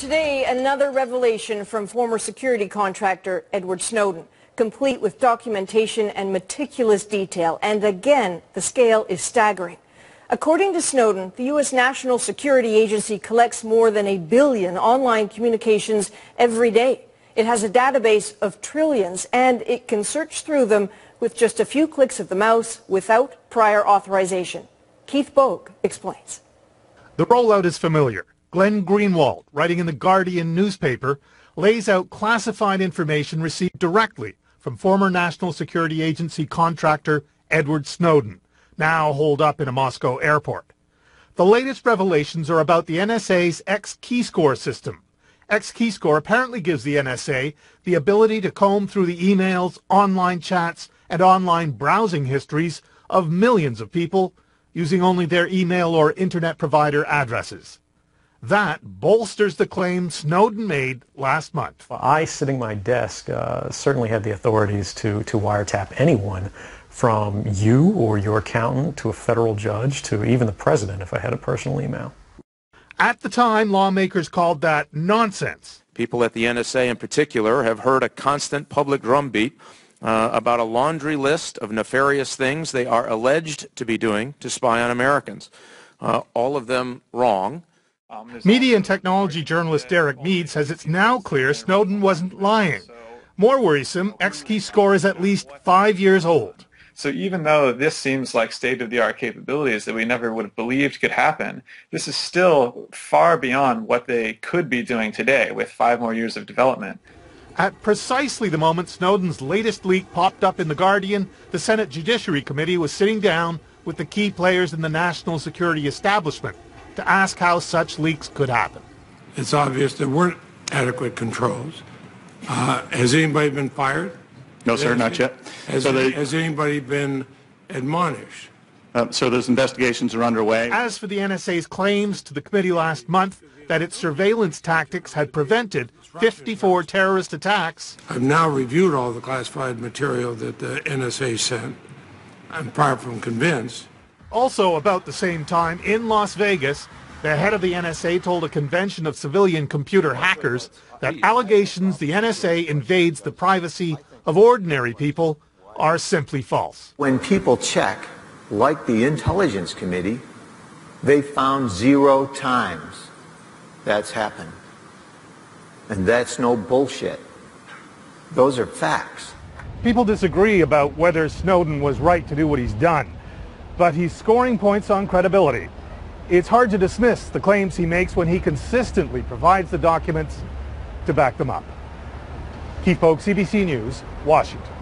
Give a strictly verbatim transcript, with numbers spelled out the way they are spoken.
Today, another revelation from former security contractor Edward Snowden, complete with documentation and meticulous detail. And again, the scale is staggering. According to Snowden, the U S National Security Agency collects more than a billion online communications every day. It has a database of trillions, and it can search through them with just a few clicks of the mouse without prior authorization. Keith Bogue explains. The rollout is familiar. Glenn Greenwald, writing in the Guardian newspaper, lays out classified information received directly from former National Security Agency contractor Edward Snowden, now holed up in a Moscow airport. The latest revelations are about the N S A's XKeyscore system. XKeyscore apparently gives the N S A the ability to comb through the emails, online chats, and online browsing histories of millions of people using only their email or internet provider addresses. That bolsters the claim Snowden made last month. Well, I, sitting at my desk, uh, certainly had the authorities to, to wiretap anyone, from you or your accountant to a federal judge to even the president if I had a personal email. At the time, lawmakers called that nonsense. People at the N S A in particular have heard a constant public drumbeat uh, about a laundry list of nefarious things they are alleged to be doing to spy on Americans, uh, all of them wrong. Media and technology journalist Derek Mead says it's now clear Snowden wasn't lying. More worrisome, XKeyscore is at least five years old. So even though this seems like state-of-the-art capabilities that we never would have believed could happen, this is still far beyond what they could be doing today with five more years of development. At precisely the moment Snowden's latest leak popped up in The Guardian, the Senate Judiciary Committee was sitting down with the key players in the national security establishment to ask how such leaks could happen. It's obvious there weren't adequate controls. Uh, has anybody been fired? No, sir, not yet. Has, so they, has anybody been admonished? Uh, so those investigations are underway. As for the N S A's claims to the committee last month that its surveillance tactics had prevented fifty-four terrorist attacks. I've now reviewed all the classified material that the N S A sent. I'm far from convinced. Also, about the same time, in Las Vegas, the head of the N S A told a convention of civilian computer hackers that allegations the N S A invades the privacy of ordinary people are simply false. When people check, like the Intelligence Committee, they found zero times that's happened. And that's no bullshit. Those are facts. People disagree about whether Snowden was right to do what he's done, but he's scoring points on credibility. It's hard to dismiss the claims he makes when he consistently provides the documents to back them up. Keith Polk, C B C News, Washington.